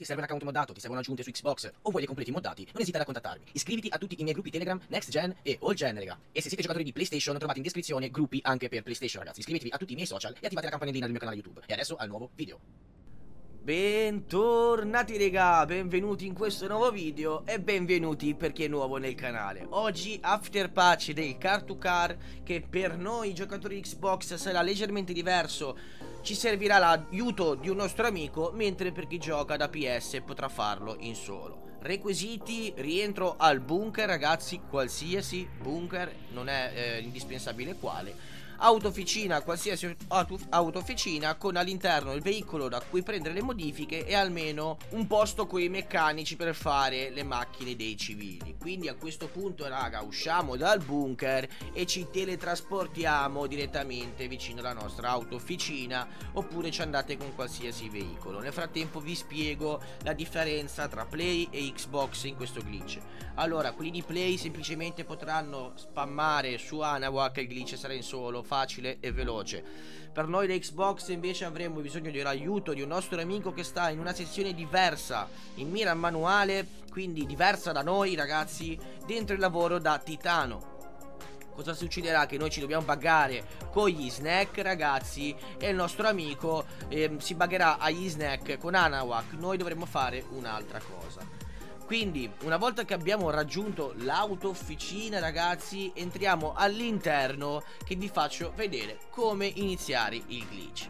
Ti serve un account moddato, ti servono aggiunte su Xbox o vuoi dei completi moddati? Non esitare a contattarmi. Iscriviti a tutti i miei gruppi Telegram, Next Gen e All Gen, raga. E se siete giocatori di PlayStation, trovate in descrizione gruppi anche per PlayStation, ragazzi. Iscrivetevi a tutti i miei social e attivate la campanellina del mio canale YouTube. E adesso al nuovo video. Bentornati raga, benvenuti in questo nuovo video e benvenuti per chi è nuovo nel canale. Oggi after patch del car to car, che per noi giocatori Xbox sarà leggermente diverso. Ci servirà l'aiuto di un nostro amico, mentre per chi gioca da PS potrà farlo in solo. Requisiti: rientro al bunker ragazzi, qualsiasi bunker, non è indispensabile quale. Autofficina, qualsiasi autofficina con all'interno il veicolo da cui prendere le modifiche e almeno un posto con i meccanici per fare le macchine dei civili. Quindi a questo punto raga usciamo dal bunker e ci teletrasportiamo direttamente vicino alla nostra autofficina, oppure ci andate con qualsiasi veicolo. Nel frattempo vi spiego la differenza tra Play e Xbox in questo glitch. Allora, quelli di Play semplicemente potranno spammare su Anawak, il glitch sarà in solo, facile e veloce. Per noi da Xbox invece avremo bisogno dell'aiuto di un nostro amico che sta in una sezione diversa, in mira manuale, quindi diversa da noi ragazzi, dentro il lavoro da titano. Cosa succederà? Che noi ci dobbiamo buggare con gli snack ragazzi, e il nostro amico si buggerà agli snack con Anawak. Noi dovremo fare un'altra cosa. Quindi una volta che abbiamo raggiunto l'autofficina ragazzi, entriamo all'interno, che vi faccio vedere come iniziare il glitch.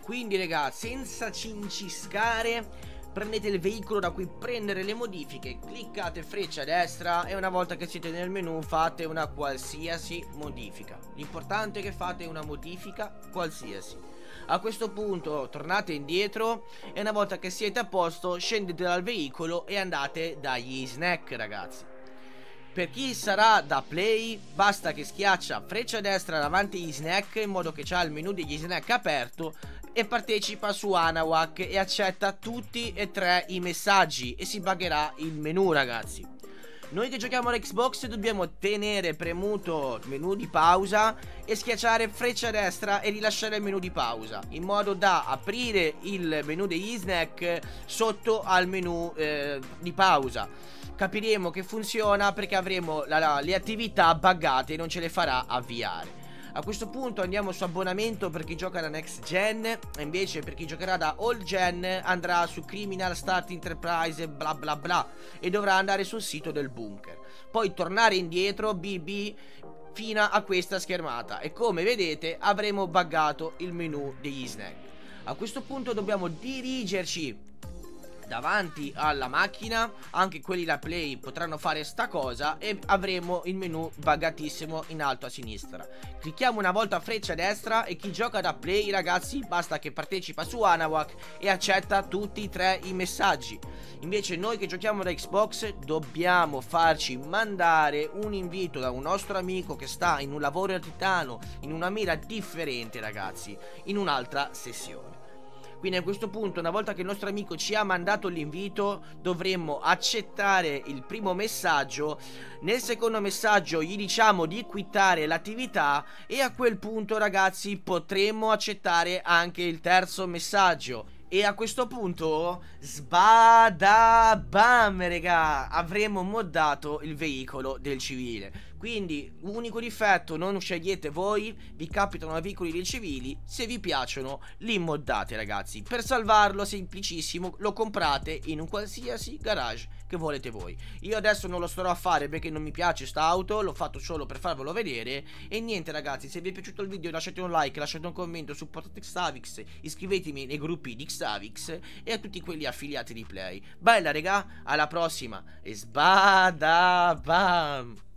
Quindi ragazzi, senza cinciscare, prendete il veicolo da cui prendere le modifiche, cliccate freccia destra e una volta che siete nel menu fate una qualsiasi modifica. L'importante è che fate una modifica qualsiasi. A questo punto tornate indietro e una volta che siete a posto scendete dal veicolo e andate dagli snack ragazzi. Per chi sarà da Play basta che schiaccia freccia destra davanti agli snack, in modo che c'ha il menu degli snack aperto, e partecipa su Anawak e accetta tutti e tre i messaggi e si buggerà il menu ragazzi. Noi che giochiamo alla Xbox dobbiamo tenere premuto il menu di pausa e schiacciare freccia destra e rilasciare il menu di pausa, in modo da aprire il menu degli snack sotto al menu di pausa. Capiremo che funziona perché avremo le attività buggate e non ce le farà avviare. A questo punto andiamo su abbonamento per chi gioca da Next Gen, e invece per chi giocherà da Old Gen andrà su Criminal Start Enterprise bla bla bla e dovrà andare sul sito del bunker, poi tornare indietro BB fino a questa schermata e come vedete avremo buggato il menu degli snack. A questo punto dobbiamo dirigerci davanti alla macchina, anche quelli da Play potranno fare sta cosa, e avremo il menu buggatissimo in alto a sinistra. Clicchiamo una volta freccia destra e chi gioca da Play ragazzi basta che partecipa su Anawak e accetta tutti e tre i messaggi. Invece noi che giochiamo da Xbox dobbiamo farci mandare un invito da un nostro amico che sta in un lavoro da titano, in una mira differente ragazzi, in un'altra sessione. Quindi a questo punto una volta che il nostro amico ci ha mandato l'invito dovremmo accettare il primo messaggio, nel secondo messaggio gli diciamo di quittare l'attività e a quel punto ragazzi potremo accettare anche il terzo messaggio. E a questo punto sbadabam raga, avremo moddato il veicolo del civile. Quindi unico difetto, non scegliete voi, vi capitano veicoli dei civili, se vi piacciono li moddate ragazzi. Per salvarlo semplicissimo, lo comprate in un qualsiasi garage che volete voi. Io adesso non lo starò a fare perché non mi piace sta auto, l'ho fatto solo per farvelo vedere. E niente ragazzi, se vi è piaciuto il video lasciate un like, lasciate un commento, supportate XsaviX, iscrivetemi nei gruppi di XsaviX e a tutti quelli affiliati di Play. Bella regà, alla prossima e sbada bam.